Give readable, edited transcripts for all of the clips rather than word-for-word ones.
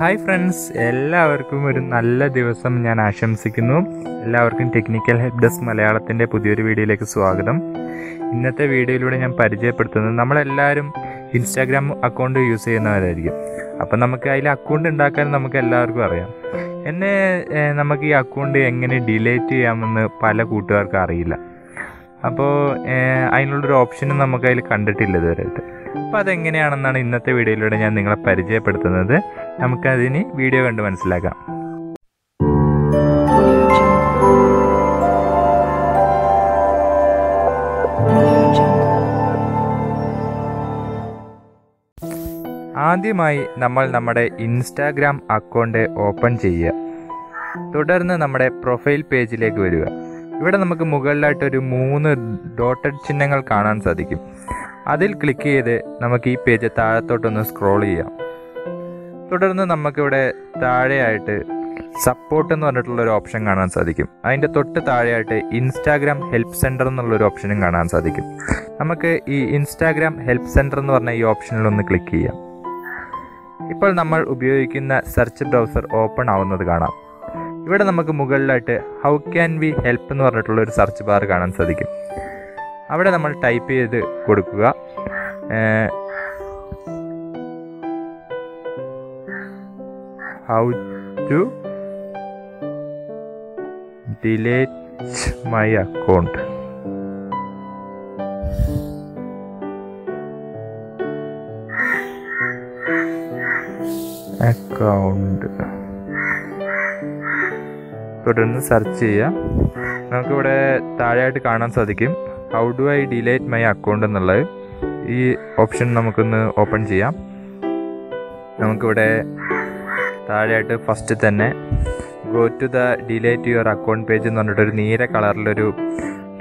Hi friends, എല്ലാവർക്കും ഒരു നല്ല ദിവസം ഞാൻ ആശംസിക്കുന്നു. എല്ലാവർക്കും ടെക്നിക്കൽ ഹെൽപ് ഡെസ്ക് മലയാളത്തിൻ്റെ പുതിയൊരു വീഡിയോയിലേക്ക് സ്വാഗതം. ഇന്നത്തെ വീഡിയോയിലൂടെ ഞാൻ പരിചയപ്പെടുത്തുന്നത്, നമ്മളെല്ലാവരും ഇൻസ്റ്റാഗ്രാം അക്കൗണ്ട് യൂസ് ചെയ്യുന്നവരായിരിക്കും. അപ്പം നമുക്ക് അതിൽ അക്കൗണ്ട് ഉണ്ടാക്കാൻ നമുക്ക് എല്ലാവർക്കും അറിയാം. എന്നെ നമുക്ക് ഈ അക്കൗണ്ട് എങ്ങനെ ഡിലീറ്റ് ചെയ്യാമെന്ന് പല കൂട്ടുകാർക്കും അറിയില്ല. അപ്പോൾ അതിനുള്ളൊരു ഓപ്ഷനും നമുക്കതിൽ കണ്ടിട്ടില്ല ഇതുവരെയായിട്ട്. അപ്പോൾ അതെങ്ങനെയാണെന്നാണ് ഇന്നത്തെ വീഡിയോയിലൂടെ ഞാൻ നിങ്ങളെ പരിചയപ്പെടുത്തുന്നത്. നമുക്കതിന് വീഡിയോ കണ്ട് മനസ്സിലാക്കാം. ആദ്യമായി നമ്മൾ നമ്മുടെ ഇൻസ്റ്റാഗ്രാം അക്കൗണ്ട് ഓപ്പൺ ചെയ്യുക. തുടർന്ന് നമ്മുടെ പ്രൊഫൈൽ പേജിലേക്ക് വരിക. ഇവിടെ നമുക്ക് മുകളിലായിട്ടൊരു 3 ഡോട്ടഡ് ചിഹ്നങ്ങൾ കാണാൻ സാധിക്കും. അതിൽ ക്ലിക്ക് ചെയ്ത് നമുക്ക് ഈ പേജ് താഴത്തോട്ടൊന്ന് സ്ക്രോൾ ചെയ്യാം. തുടർന്ന് നമുക്കിവിടെ താഴെയായിട്ട് സപ്പോർട്ട് എന്ന് പറഞ്ഞിട്ടുള്ളൊരു ഓപ്ഷൻ കാണാൻ സാധിക്കും. അതിൻ്റെ തൊട്ട് താഴെയായിട്ട് ഇൻസ്റ്റാഗ്രാം ഹെൽപ്പ് സെൻറ്റർ എന്നുള്ളൊരു ഓപ്ഷനും കാണാൻ സാധിക്കും. നമുക്ക് ഈ ഇൻസ്റ്റാഗ്രാം ഹെൽപ്പ് സെൻറ്റർ എന്ന് പറഞ്ഞ ഈ ഓപ്ഷനിലൊന്ന് ക്ലിക്ക് ചെയ്യാം. ഇപ്പോൾ നമ്മൾ ഉപയോഗിക്കുന്ന സെർച്ച് ബ്രൗസർ ഓപ്പൺ ആവുന്നത് കാണാം. ഇവിടെ നമുക്ക് മുകളിലായിട്ട് ഹൗ ക്യാൻ വി ഹെൽപ്പ് എന്ന് പറഞ്ഞിട്ടുള്ളൊരു സെർച്ച് ബാർ കാണാൻ സാധിക്കും. അവിടെ നമ്മൾ ടൈപ്പ് ചെയ്ത് കൊടുക്കുക. How to delete my account. തുടർന്ന് സെർച്ച് ചെയ്യാം. നമുക്കിവിടെ താഴെയായിട്ട് കാണാൻ സാധിക്കും how do I delete my account എന്നുള്ളത്. ഈ ഓപ്ഷൻ നമുക്കൊന്ന് ഓപ്പൺ ചെയ്യാം. നമുക്കിവിടെ താഴെയായിട്ട് ഫസ്റ്റ് തന്നെ go to the delete your account page എന്ന് പറഞ്ഞിട്ടൊരു നീല കളറിലൊരു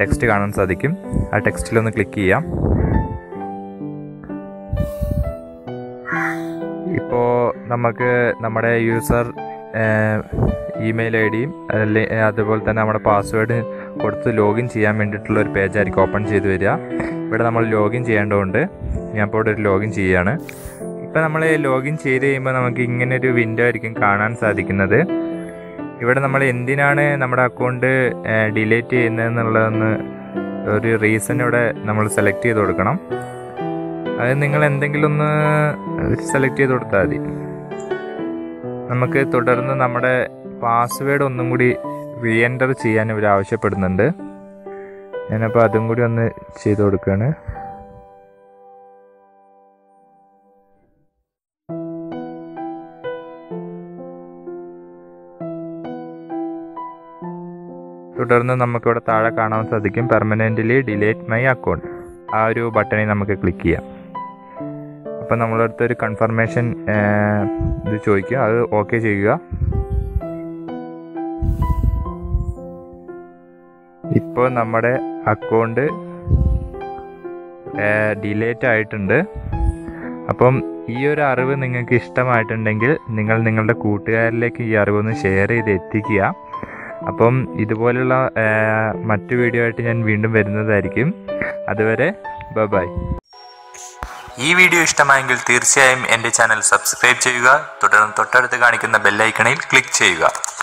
ടെക്സ്റ്റ് കാണാൻ സാധിക്കും. ആ ടെക്സ്റ്റിലൊന്ന് ക്ലിക്ക് ചെയ്യാം. ഇപ്പോൾ നമുക്ക് നമ്മുടെ യൂസർ ഇമെയിൽ ഐ ഡിയും അതുപോലെ തന്നെ നമ്മുടെ പാസ്വേഡ് കൊടുത്ത് ലോഗിൻ ചെയ്യാൻ വേണ്ടിയിട്ടുള്ളൊരു പേജായിരിക്കും ഓപ്പൺ ചെയ്ത് വരിക. ഇവിടെ നമ്മൾ ലോഗിൻ ചെയ്യേണ്ടതുകൊണ്ട് ഞാനിപ്പോൾ ഇവിടെ ഒരു ലോഗിൻ ചെയ്യുകയാണ്. ഇപ്പോൾ നമ്മൾ ലോഗിൻ ചെയ്ത് കഴിയുമ്പോൾ നമുക്ക് ഇങ്ങനൊരു വിൻഡോ ആയിരിക്കും കാണാൻ സാധിക്കുന്നത്. ഇവിടെ നമ്മൾ എന്തിനാണ് നമ്മുടെ അക്കൗണ്ട് ഡിലീറ്റ് ചെയ്യുന്നതെന്നുള്ളതെന്ന് ഒരു റീസൺ ഇവിടെ നമ്മൾ സെലക്ട് ചെയ്ത് കൊടുക്കണം. അത് നിങ്ങൾ എന്തെങ്കിലും ഒന്ന് സെലക്ട് ചെയ്ത് കൊടുത്താൽ മതി. നമുക്ക് തുടർന്ന് നമ്മുടെ പാസ്വേഡ് ഒന്നും കൂടി റീഎൻ്റർ ചെയ്യാൻ ഇവർ ആവശ്യപ്പെടുന്നുണ്ട്. ഞാനപ്പോൾ അതും കൂടി ഒന്ന് ചെയ്ത് കൊടുക്കുകയാണ്. തുടർന്ന് നമുക്കിവിടെ താഴെ കാണാൻ സാധിക്കും പെർമനൻ്റ്ലി ഡിലീറ്റ് മൈ അക്കൗണ്ട്. ആ ഒരു ബട്ടണിൽ നമുക്ക് ക്ലിക്ക് ചെയ്യാം. അപ്പം നമ്മളടുത്തൊരു കൺഫർമേഷൻ ഇത് ചോദിക്കുക. അത് ഓക്കെ ചെയ്യുക. ഇപ്പോൾ നമ്മുടെ അക്കൗണ്ട് ഡിലീറ്റ് ആയിട്ടുണ്ട്. അപ്പം ഈ ഒരു അറിവ് നിങ്ങൾക്ക് ഇഷ്ടമായിട്ടുണ്ടെങ്കിൽ നിങ്ങളുടെ കൂട്ടുകാരിലേക്ക് ഈ അറിവൊന്ന് ഷെയർ ചെയ്ത് എത്തിക്കുക. അപ്പം ഇതുപോലുള്ള മറ്റു വീഡിയോ ആയിട്ട് ഞാൻ വീണ്ടും വരുന്നതായിരിക്കും. അതുവരെ ബൈ ബൈ. ഈ വീഡിയോ ഇഷ്ടമായെങ്കിൽ തീർച്ചയായും എൻ്റെ ചാനൽ സബ്സ്ക്രൈബ് ചെയ്യുക. തുടർന്ന് തൊട്ടടുത്ത് കാണിക്കുന്ന ബെല്ലൈക്കണിൽ ക്ലിക്ക് ചെയ്യുക.